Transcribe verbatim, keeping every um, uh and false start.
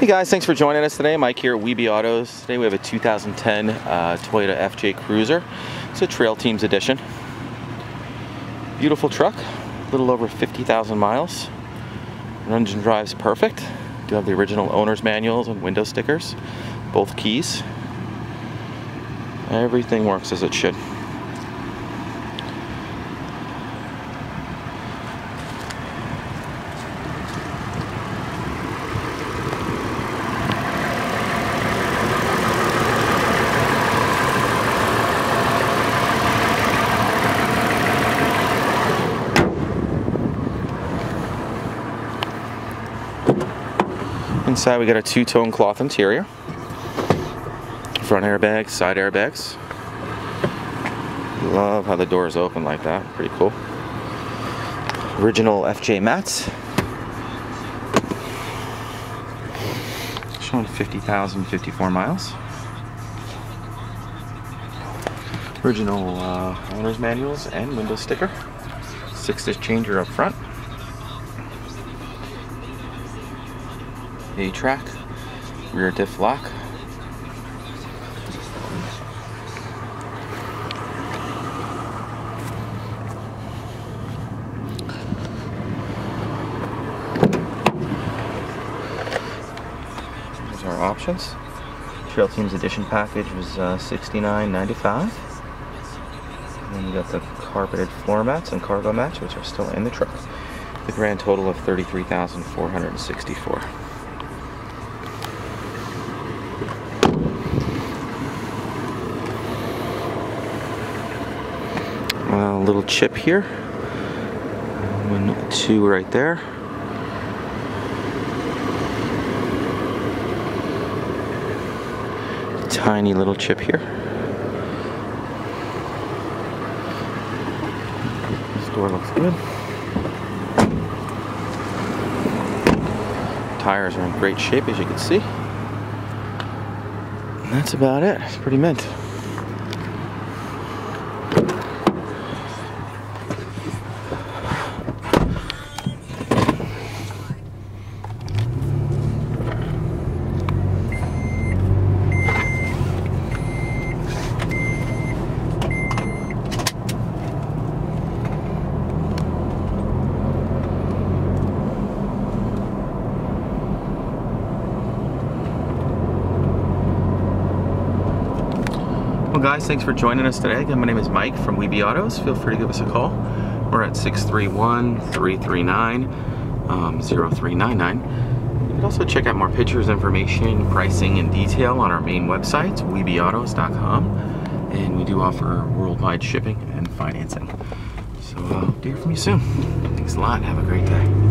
Hey guys, thanks for joining us today. Mike here at WeBe Autos. Today we have a two thousand ten uh, Toyota F J Cruiser. It's a Trail Teams Edition. Beautiful truck, a little over fifty thousand miles. Runs and drives perfect. Do have the original owner's manuals and window stickers, both keys. Everything works as it should. Inside we got a two-tone cloth interior, front airbags, side airbags. Love how the doors open like that, pretty cool. Original F J mats, showing fifty thousand fifty-four miles. Original uh, owner's manuals and window sticker. Six-disc changer up front. A-track, rear diff lock. Those are our options. Trail Teams Edition package was uh, sixty-nine ninety-five. Then you got the carpeted floor mats and cargo mats, which are still in the truck. The grand total of thirty-three thousand four hundred sixty-four. A uh, little chip here, one, two right there. Tiny little chip here. This door looks good. Tires are in great shape, as you can see. And that's about it. It's pretty mint. Guys, thanks for joining us today. Again, my name is Mike from WeBe Autos. Feel free to give us a call. We're at six three one, three three nine, oh three nine nine. You can also check out more pictures, information, pricing, and detail on our main website, we be autos dot com. And we do offer worldwide shipping and financing. So, uh, hope to hear from you soon. Thanks a lot. Have a great day.